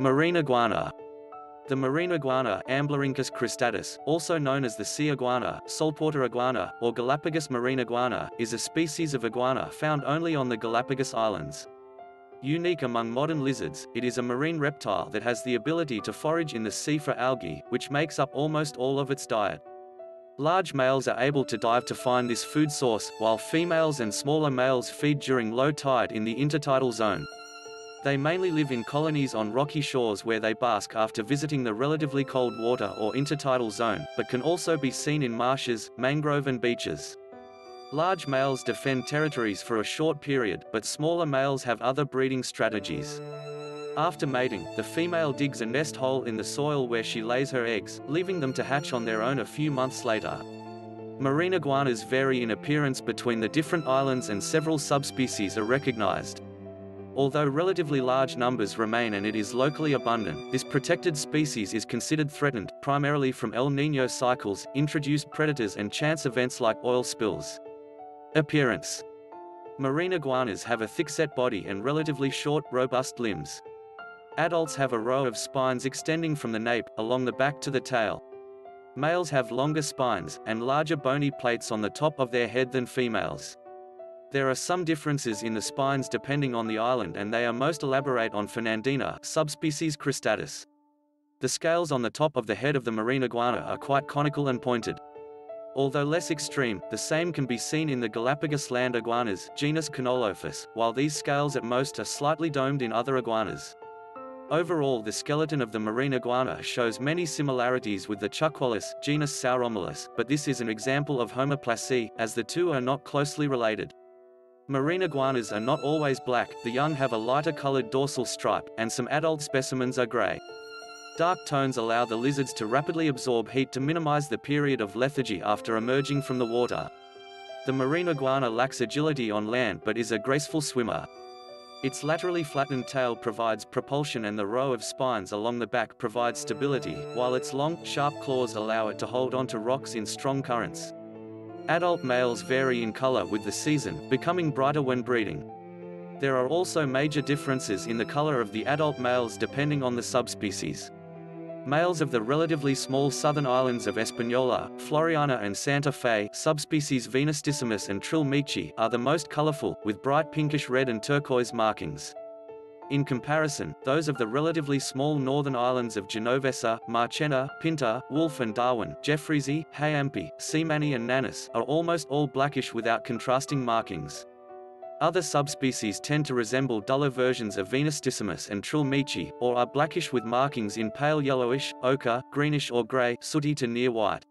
Marine iguana. The marine iguana, Amblyrhynchus cristatus, also known as the sea iguana, saltwater iguana, or Galapagos marine iguana, is a species of iguana found only on the Galapagos Islands. Unique among modern lizards, it is a marine reptile that has the ability to forage in the sea for algae, which makes up almost all of its diet. Large males are able to dive to find this food source, while females and smaller males feed during low tide in the intertidal zone. They mainly live in colonies on rocky shores where they bask after visiting the relatively cold water or intertidal zone, but can also be seen in marshes, mangrove and beaches. Large males defend territories for a short period, but smaller males have other breeding strategies. After mating, the female digs a nest hole in the soil where she lays her eggs, leaving them to hatch on their own a few months later. Marine iguanas vary in appearance between the different islands and several subspecies are recognized. Although relatively large numbers remain and it is locally abundant, this protected species is considered threatened, primarily from El Niño cycles, introduced predators and chance events like oil spills. Appearance. Marine iguanas have a thick-set body and relatively short, robust limbs. Adults have a row of spines extending from the nape, along the back to the tail. Males have longer spines, and larger bony plates on the top of their head than females. There are some differences in the spines depending on the island and they are most elaborate on Fernandina, subspecies cristatus. The scales on the top of the head of the marine iguana are quite conical and pointed. Although less extreme, the same can be seen in the Galapagos land iguanas, genus Canolophus, while these scales at most are slightly domed in other iguanas. Overall, the skeleton of the marine iguana shows many similarities with the Chukwalis, genus Sauromylus, but this is an example of homoplasy, as the two are not closely related. Marine iguanas are not always black, the young have a lighter colored dorsal stripe, and some adult specimens are gray. Dark tones allow the lizards to rapidly absorb heat to minimize the period of lethargy after emerging from the water. The marine iguana lacks agility on land but is a graceful swimmer. Its laterally flattened tail provides propulsion and the row of spines along the back provides stability, while its long, sharp claws allow it to hold onto rocks in strong currents. Adult males vary in color with the season, becoming brighter when breeding. There are also major differences in the color of the adult males depending on the subspecies. Males of the relatively small southern islands of Española, Floriana and Santa Fe, subspecies venustissimus and trillmichi, are the most colorful, with bright pinkish red and turquoise markings. In comparison, those of the relatively small northern islands of Genovesa, Marchena, Pinta, Wolf and Darwin, jeffreysi, Hayampi, and Nanus, are almost all blackish without contrasting markings. Other subspecies tend to resemble duller versions of venustissimus and trillmichi, or are blackish with markings in pale yellowish, ochre, greenish or grey, sooty to near white.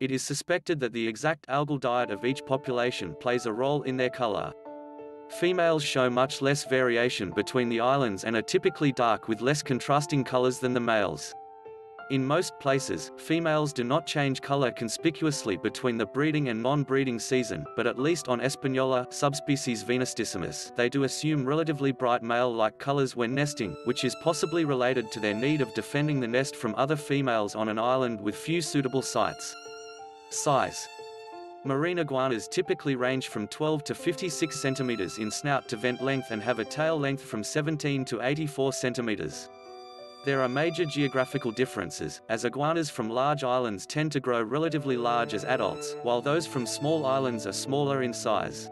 It is suspected that the exact algal diet of each population plays a role in their color. Females show much less variation between the islands and are typically dark with less contrasting colors than the males. In most places, females do not change color conspicuously between the breeding and non-breeding season, but at least on Española, subspecies venustissimus, they do assume relatively bright male-like colors when nesting, which is possibly related to their need of defending the nest from other females on an island with few suitable sites. Size. Marine iguanas typically range from 12 to 56 centimeters in snout to vent length and have a tail length from 17 to 84 centimeters. There are major geographical differences, as iguanas from large islands tend to grow relatively large as adults, while those from small islands are smaller in size.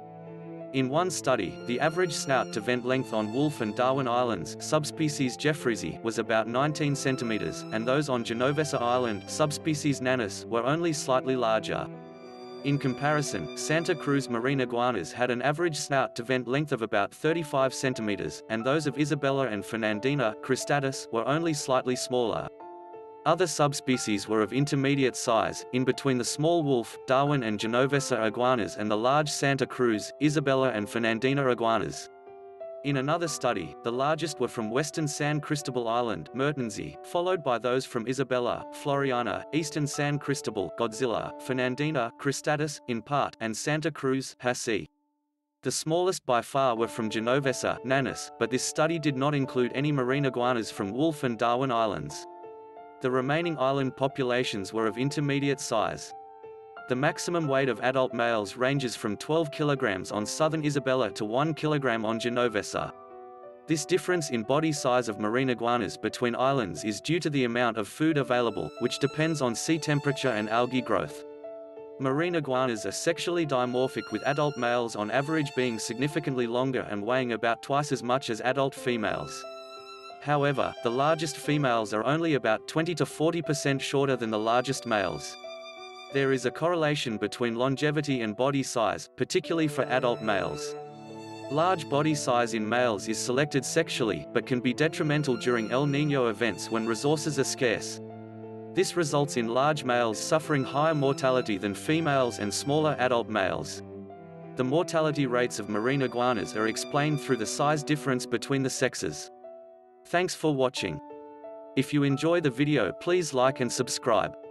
In one study, the average snout to vent length on Wolf and Darwin Islands, subspecies jeffreysi, was about 19 centimeters, and those on Genovesa Island, subspecies Nanus, were only slightly larger. In comparison, Santa Cruz marine iguanas had an average snout to vent length of about 35 centimeters, and those of Isabella and Fernandina cristatus were only slightly smaller. Other subspecies were of intermediate size, in between the small Wolf, Darwin and Genovesa iguanas and the large Santa Cruz, Isabella and Fernandina iguanas. In another study, the largest were from western San Cristobal Island, Mertensi, followed by those from Isabella, Floriana, eastern San Cristobal, Godzilla, Fernandina, cristatus, in part, and Santa Cruz, Hasse. The smallest by far were from Genovesa, Nanus, but this study did not include any marine iguanas from Wolf and Darwin Islands. The remaining island populations were of intermediate size. The maximum weight of adult males ranges from 12 kilograms on southern Isabella to 1 kilogram on Genovesa. This difference in body size of marine iguanas between islands is due to the amount of food available, which depends on sea temperature and algae growth. Marine iguanas are sexually dimorphic, with adult males on average being significantly longer and weighing about twice as much as adult females. However, the largest females are only about 20 to 40% shorter than the largest males. There is a correlation between longevity and body size, particularly for adult males. Large body size in males is selected sexually, but can be detrimental during El Niño events when resources are scarce. This results in large males suffering higher mortality than females and smaller adult males. The mortality rates of marine iguanas are explained through the size difference between the sexes. Thanks for watching. If you enjoy the video, please like and subscribe.